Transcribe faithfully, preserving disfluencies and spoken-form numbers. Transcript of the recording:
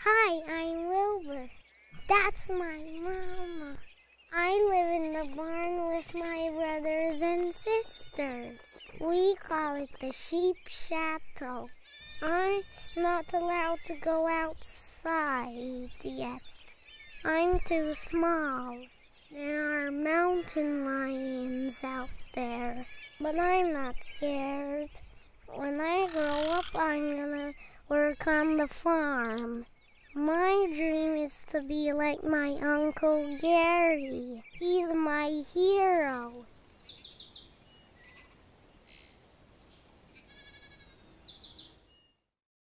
Hi, I'm Wilbur. That's my mama. I live in the barn with my brothers and sisters. We call it the sheep chateau. I'm not allowed to go outside yet. I'm too small. There are mountain lions out there, but I'm not scared. When I grow up, I'm gonna work on the farm. My dream is to be like my Uncle Gary. He's my hero.